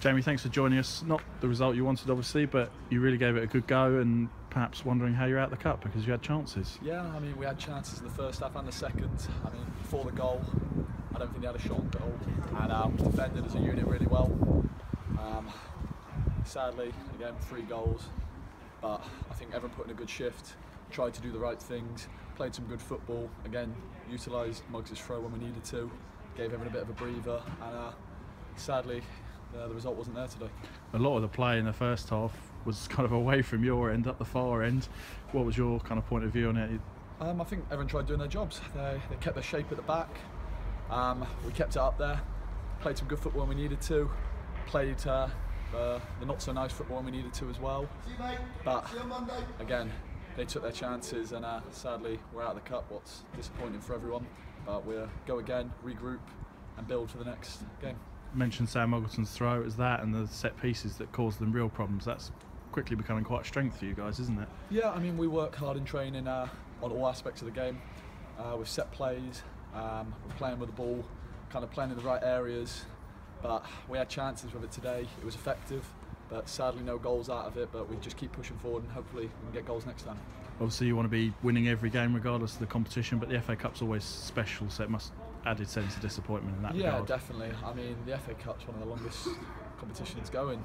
Jamie, thanks for joining us. Not the result you wanted, obviously, but you really gave it a good go, and perhaps wondering how you're out the cup because you had chances. Yeah, I mean, we had chances in the first half and the second. I mean, before the goal, I don't think they had a shot at all, and we defended as a unit really well. Sadly, again, 3 goals, but I think everyone put in a good shift, tried to do the right things, played some good football, again, utilised Muggs' throw when we needed to, gave everyone a bit of a breather, and sadly, the result wasn't there today. A lot of the play in the first half was kind of away from your end, up the far end. What was your kind of point of view on it? I think everyone tried doing their jobs. They kept their shape at the back. We kept it up there, played some good football when we needed to, played the not so nice football when we needed to as well. But again, they took their chances, and sadly we're out of the cup. What's disappointing for everyone, but we'll go again, regroup and build for the next game. Mentioned Sam Muggleton's throw, it was that and the set pieces that caused them real problems. That's quickly becoming quite a strength for you guys, isn't it? Yeah, I mean, we work hard in training on all aspects of the game, with set plays, we're playing with the ball, kind of playing in the right areas, but we had chances with it today. It was effective, but sadly no goals out of it, but we just keep pushing forward and hopefully we can get goals next time. Obviously you want to be winning every game regardless of the competition, but the FA Cup's always special, so it must added sense of disappointment in that regard. Yeah, definitely. I mean, the FA Cup's one of the longest competitions going.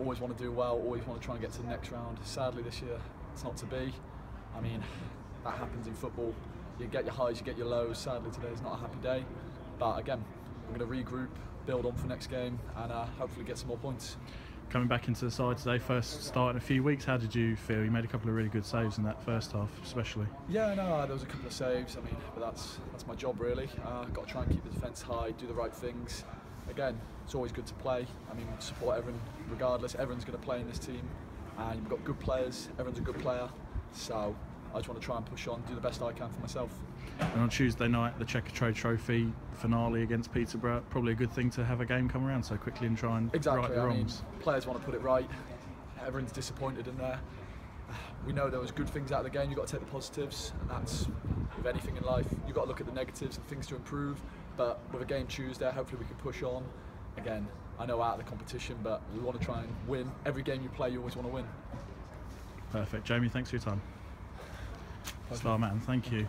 Always want to do well, always want to try and get to the next round. Sadly this year it's not to be. I mean, that happens in football. You get your highs, you get your lows. Sadly today's not a happy day, but again, we're going to regroup, build on for next game, and hopefully get some more points. Coming back into the side today, first start in a few weeks, how did you feel? You made a couple of really good saves in that first half, especially. Yeah, no, there was a couple of saves, I mean, but that's my job really. Got to try and keep the defence high, do the right things. Again, it's always good to play. I mean, support everyone regardless. Everyone's going to play in this team, and you've got good players, everyone's a good player, so I just want to try and push on, do the best I can for myself. And on Tuesday night, the Czech Trade Trophy finale against Peterborough, probably a good thing to have a game come around so quickly and try and right the wrongs. I mean, players want to put it right, everyone's disappointed in there. We know there was good things out of the game, you've got to take the positives, and that's with anything in life. You've got to look at the negatives and things to improve, but with a game Tuesday, hopefully we can push on. Again, I know out of the competition, but we want to try and win. Every game you play, you always want to win. Perfect. Jamie, thanks for your time. Star man, thank you.